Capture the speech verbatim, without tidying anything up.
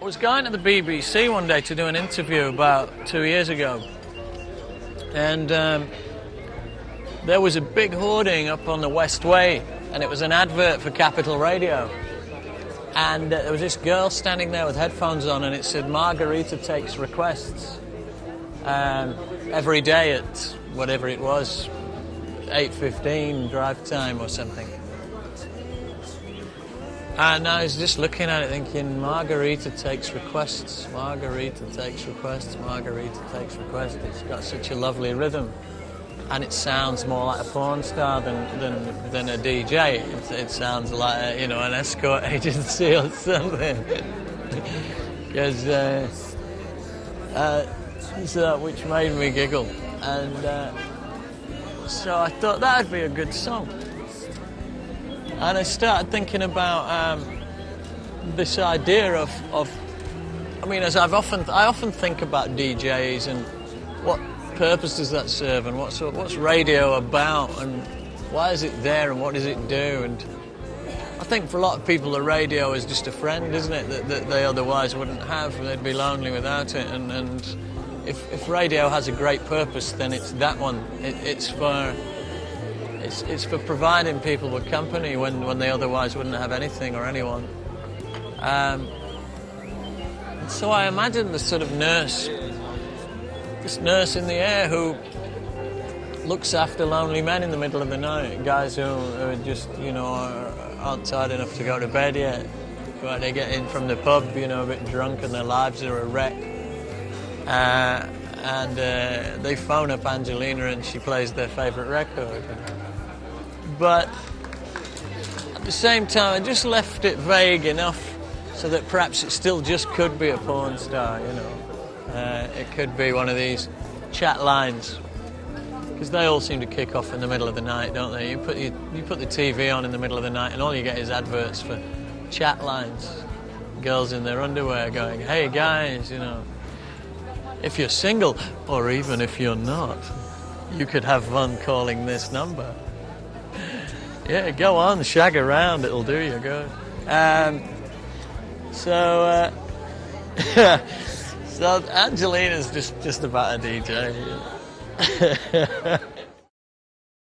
I was going to the B B C one day to do an interview about two years ago, and um, there was a big hoarding up on the West Way, and it was an advert for Capital Radio. And uh, there was this girl standing there with headphones on, and it said, "Margarita takes requests." Um, every day at whatever it was, eight fifteen drive time or something. And I was just looking at it thinking, Margarita takes requests, Margarita takes requests, Margarita takes requests. It's got such a lovely rhythm. And it sounds more like a porn star than, than, than a D J. It, it sounds like, you know, an escort agency or something. Because, uh, uh, so, which made me giggle. And uh, so I thought that would be a good song. And I started thinking about um, this idea of, of, I mean, as I've often, I often think about D Js and what purpose does that serve, and what's what's radio about, and why is it there, and what does it do? And I think for a lot of people, the radio is just a friend, isn't it? That, that they otherwise wouldn't have, they'd be lonely without it. And, and if if radio has a great purpose, then it's that one. It, it's for. It's, it's for providing people with company when, when they otherwise wouldn't have anything or anyone. Um, so I imagine this sort of nurse, this nurse in the air who looks after lonely men in the middle of the night, guys who, who are just, you know, aren't tired enough to go to bed yet. Right, they get in from the pub, you know, a bit drunk and their lives are a wreck. Uh, and uh, they phone up Angelina and she plays their favourite record. But at the same time, I just left it vague enough so that perhaps it still just could be a porn star, you know. Uh, it could be one of these chat lines, because they all seem to kick off in the middle of the night, don't they? You put, you, you put the T V on in the middle of the night and all you get is adverts for chat lines. Girls in their underwear going, "Hey guys, you know, if you're single, or even if you're not, you could have fun calling this number. Yeah, go on, shag around, it'll do you good." Um, so, uh, so Angelina's just, just about a D J. You know?